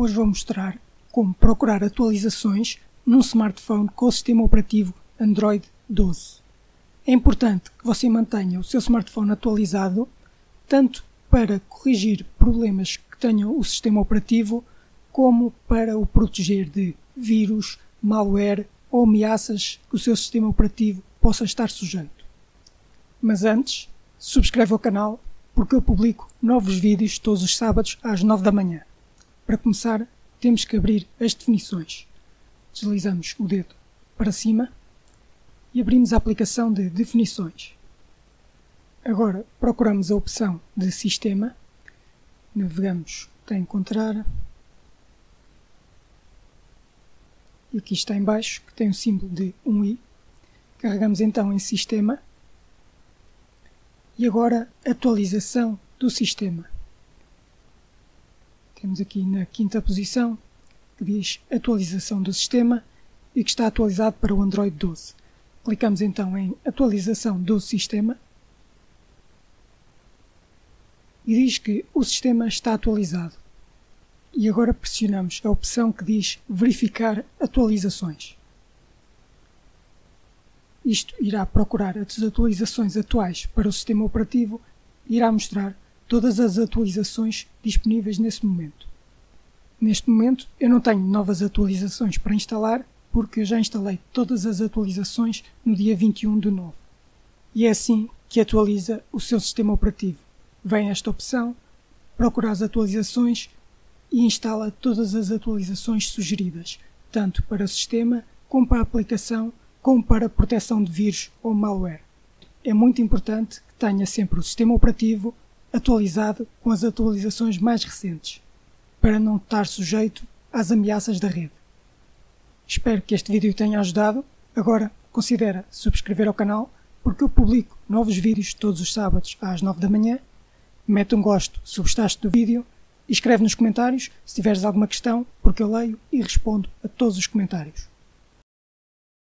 Hoje vou mostrar como procurar atualizações num smartphone com o sistema operativo Android 12. É importante que você mantenha o seu smartphone atualizado, tanto para corrigir problemas que tenha o sistema operativo, como para o proteger de vírus, malware ou ameaças que o seu sistema operativo possa estar sujando. Mas antes, subscreva o canal, porque eu publico novos vídeos todos os sábados às 9 da manhã. Para começar, temos que abrir as definições. Deslizamos o dedo para cima e abrimos a aplicação de definições. Agora procuramos a opção de sistema, navegamos até encontrar, e aqui está em baixo, que tem o símbolo de um i. Carregamos então em sistema e agora atualização do sistema. Temos aqui na quinta posição que diz atualização do sistema e que está atualizado para o Android 12. Clicamos então em atualização do sistema e diz que o sistema está atualizado. E agora pressionamos a opção que diz verificar atualizações. Isto irá procurar as atualizações atuais para o sistema operativo e irá mostrar todas as atualizações disponíveis nesse momento. Neste momento eu não tenho novas atualizações para instalar, porque eu já instalei todas as atualizações no dia 21/9. E é assim que atualiza o seu sistema operativo. Vem esta opção, procura as atualizações e instala todas as atualizações sugeridas, tanto para o sistema, como para a aplicação, como para a proteção de vírus ou malware. É muito importante que tenha sempre o sistema operativo atualizado com as atualizações mais recentes, para não estar sujeito às ameaças da rede. Espero que este vídeo tenha ajudado. Agora, considera subscrever ao canal, porque eu publico novos vídeos todos os sábados às 9 da manhã. Mete um gosto se gostaste do vídeo e escreve nos comentários se tiveres alguma questão, porque eu leio e respondo a todos os comentários.